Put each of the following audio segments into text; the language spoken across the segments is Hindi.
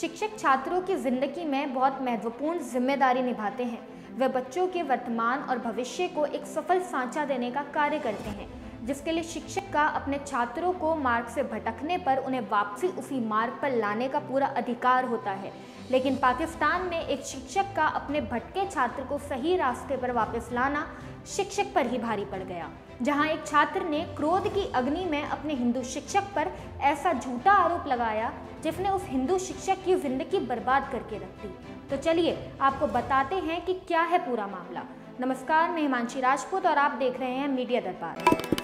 शिक्षक छात्रों की जिंदगी में बहुत महत्वपूर्ण जिम्मेदारी निभाते हैं। वे बच्चों के वर्तमान और भविष्य को एक सफल सांचा देने का कार्य करते हैं, जिसके लिए शिक्षक का अपने छात्रों को मार्ग से भटकने पर उन्हें वापसी उसी मार्ग पर लाने का पूरा अधिकार होता है। लेकिन पाकिस्तान में एक शिक्षक का अपने भटके छात्र को सही रास्ते पर वापस लाना शिक्षक पर ही भारी पड़ गया, जहां एक छात्र ने क्रोध की अग्नि में अपने हिंदू शिक्षक पर ऐसा झूठा आरोप लगाया जिसने उस हिंदू शिक्षक की जिंदगी बर्बाद करके रख दी। तो चलिए आपको बताते हैं कि क्या है पूरा मामला। नमस्कार, मैं हिमांशी राजपूत और आप देख रहे हैं मीडिया दरबार।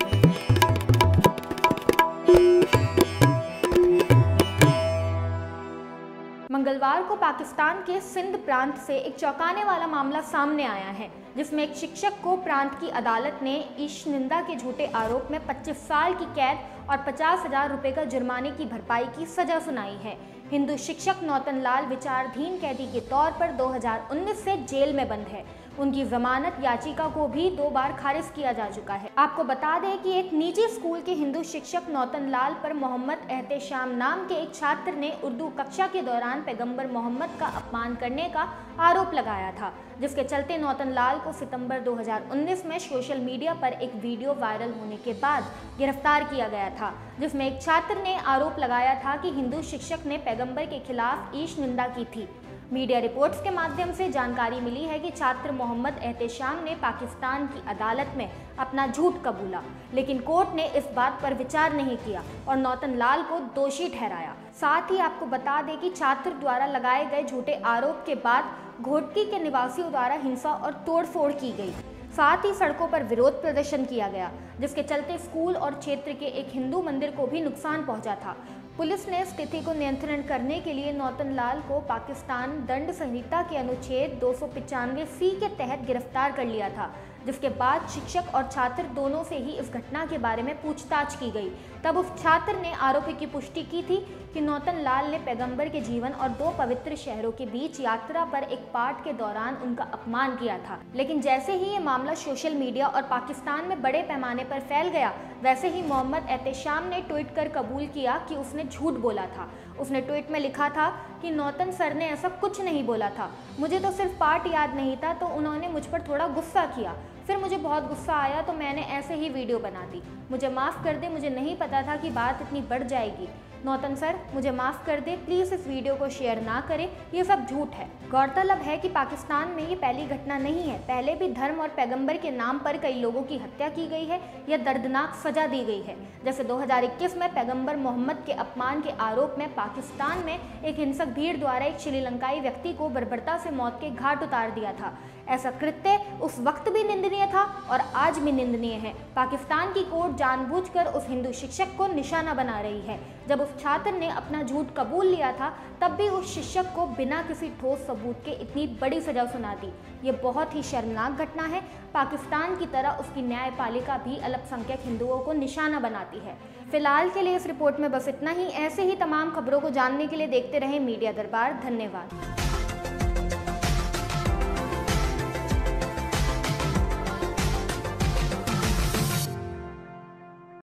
मंगलवार को पाकिस्तान के सिंध प्रांत से एक चौंकाने वाला मामला सामने आया है, जिसमें एक शिक्षक को प्रांत की अदालत ने ईश निंदा के झूठे आरोप में 25 साल की कैद और 50,000 रुपये का जुर्माने की भरपाई की सजा सुनाई है। हिंदू शिक्षक नौतन लाल विचाराधीन कैदी के तौर पर 2019 से जेल में बंद है। उनकी जमानत याचिका को भी 2 बार खारिज किया जा चुका है। आपको बता दें कि एक निजी स्कूल के हिंदू शिक्षक नौतन लाल पर मोहम्मद एहतेशाम नाम के एक छात्र ने उर्दू कक्षा के दौरान पैगंबर मोहम्मद का अपमान करने का आरोप लगाया था, जिसके चलते नौतन लाल को सितंबर 2019 में सोशल मीडिया पर एक वीडियो वायरल होने के बाद गिरफ्तार किया गया था, जिसमें एक छात्र ने आरोप लगाया था कि हिंदू शिक्षक ने पैगंबर के खिलाफ ईश निंदा की थी। मीडिया रिपोर्ट्स के माध्यम से जानकारी मिली है कि छात्र मोहम्मद एहतेशाम ने पाकिस्तान की अदालत में अपना झूठ कबूला, लेकिन कोर्ट ने इस बात पर विचार नहीं किया और नौतन लाल को दोषी ठहराया। साथ ही आपको बता दें कि छात्र द्वारा लगाए गए झूठे आरोप के बाद घोटकी के निवासियों द्वारा हिंसा और तोड़फोड़ की गई। साथ ही सड़कों पर विरोध प्रदर्शन किया गया, जिसके चलते स्कूल और क्षेत्र के एक हिंदू मंदिर को भी नुकसान पहुंचा था। पुलिस ने स्थिति को नियंत्रण करने के लिए नौतन लाल को पाकिस्तान दंड संहिता के अनुच्छेद 295C के तहत गिरफ्तार कर लिया था, जिसके बाद शिक्षक और छात्र दोनों से ही इस घटना के बारे में पूछताछ की गई। तब उस छात्र ने आरोप की पुष्टि की थी कि नौतन लाल ने पैगंबर के जीवन और 2 पवित्र शहरों के बीच यात्रा पर एक पाठ के दौरान उनका अपमान किया था। लेकिन जैसे ही ये मामला सोशल मीडिया और पाकिस्तान में बड़े पैमाने पर फैल गया, वैसे ही मोहम्मद एहतेशाम ने ट्वीट कर कबूल किया कि उसने झूठ बोला था। उसने ट्वीट में लिखा था कि नौतन सर ने ऐसा कुछ नहीं बोला था, मुझे तो सिर्फ पाठ याद नहीं था, तो उन्होंने मुझ पर थोड़ा गुस्सा किया, फिर मुझे बहुत गुस्सा आया तो मैंने ऐसे ही वीडियो बना दी। मुझे माफ़ कर दे, मुझे नहीं पता था कि बात इतनी बढ़ जाएगी। नौतन सर मुझे माफ़ कर दे, प्लीज़ इस वीडियो को शेयर ना करें, ये सब झूठ है। गौरतलब है कि पाकिस्तान में ये पहली घटना नहीं है, पहले भी धर्म और पैगंबर के नाम पर कई लोगों की हत्या की गई है या दर्दनाक सजा दी गई है। जैसे 2021 में पैगंबर मोहम्मद के अपमान के आरोप में पाकिस्तान में एक हिंसक भीड़ द्वारा एक श्रीलंकाई व्यक्ति को बर्बरता से मौत के घाट उतार दिया था। ऐसा कृत्य उस वक्त भी निंदनीय था और आज भी निंदनीय है। पाकिस्तान की कोर्ट जानबूझकर उस हिंदू शिक्षक को निशाना बना रही है। जब उस छात्र ने अपना झूठ कबूल लिया था, तब भी उस शिक्षक को बिना किसी ठोस सबूत के इतनी बड़ी सजा सुना दी। ये बहुत ही शर्मनाक घटना है। पाकिस्तान की तरह उसकी न्यायपालिका भी अल्पसंख्यक हिंदुओं को निशाना बनाती है। फिलहाल के लिए इस रिपोर्ट में बस इतना ही। ऐसे ही तमाम खबरों को जानने के लिए देखते रहें मीडिया दरबार। धन्यवाद।